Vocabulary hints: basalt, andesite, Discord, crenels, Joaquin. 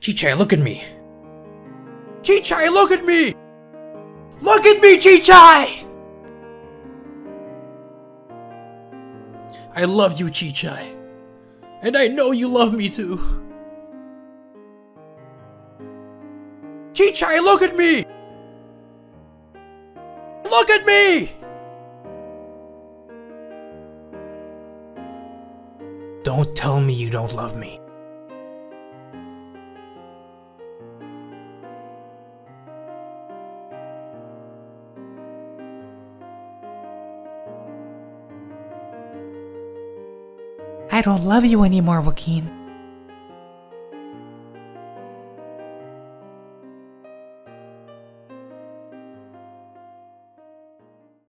Chichai, look at me! Chichai, look at me! Look at me, Chichai! I love you, Chichai. And I know you love me too. Chichai, look at me! Look at me! Don't tell me you don't love me. I don't love you anymore, Joaquin.